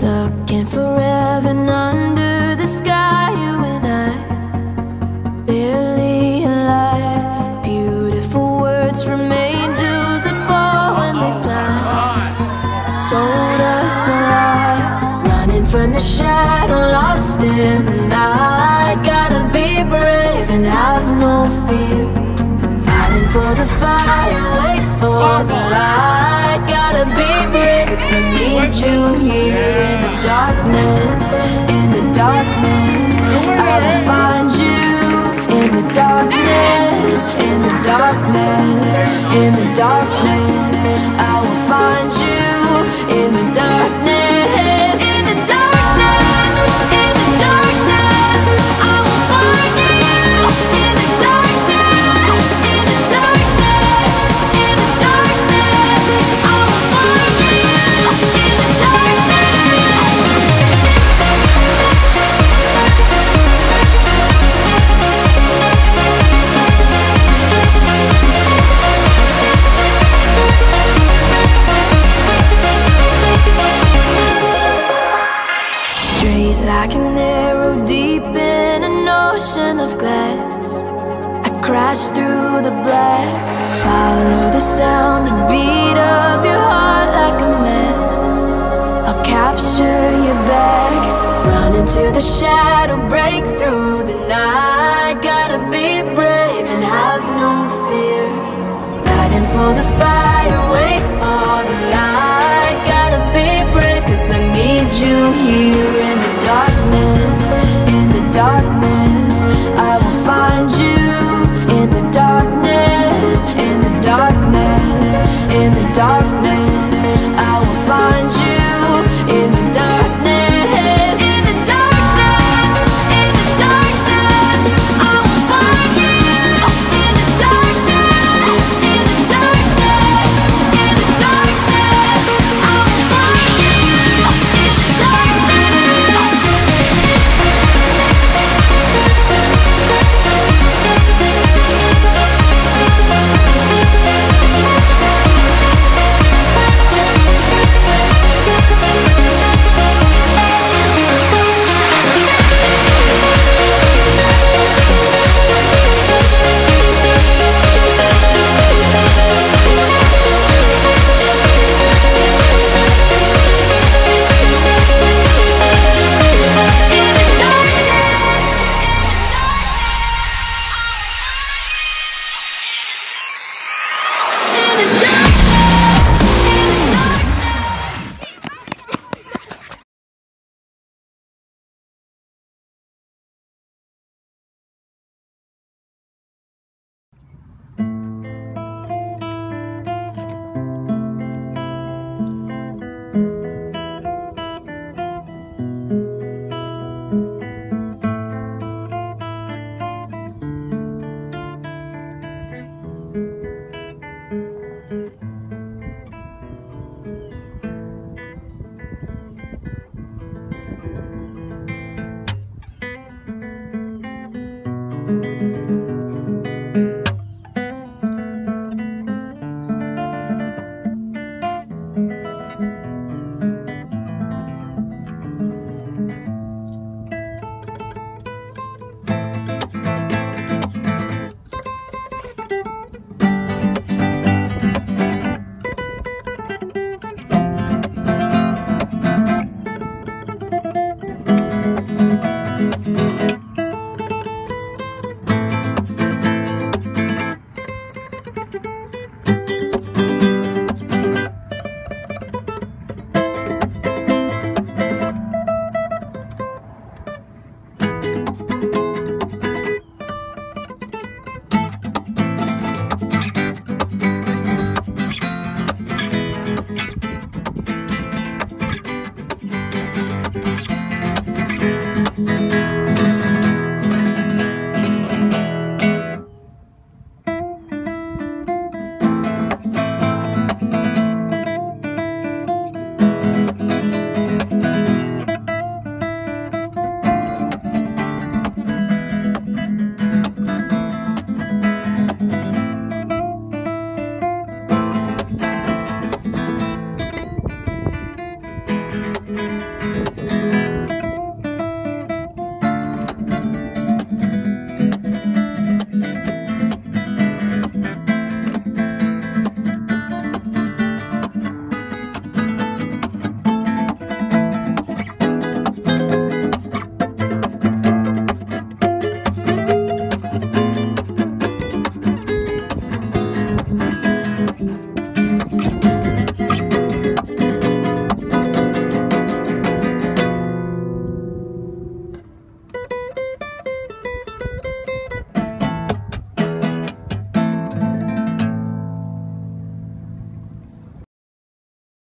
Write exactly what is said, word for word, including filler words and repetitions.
Looking forever and under the sky, you and I, barely alive. Beautiful words from angels that fall when they fly, sold us a lie. Running from the shadow, lost in the night. Gotta be brave and have no fear. Fighting for the fire, wait for the light. Gotta be brave, 'cause I need you here. In the darkness, in the darkness, I will find you. In the darkness, in the darkness, in the darkness, I will find you. In the darkness, in the darkness, in the darkness, I will find you. In the darkness, in the darkness, in the darkness, I will find you. In the darkness. Like an arrow deep in an ocean of glass, I crash through the black. Follow the sound, the beat of your heart like a man. I'll capture you back. Run into the shadow, break through the night. Gotta be brave and have no fear. Fighting for the fire, wait for the light. Gotta be brave, 'cause I need you here.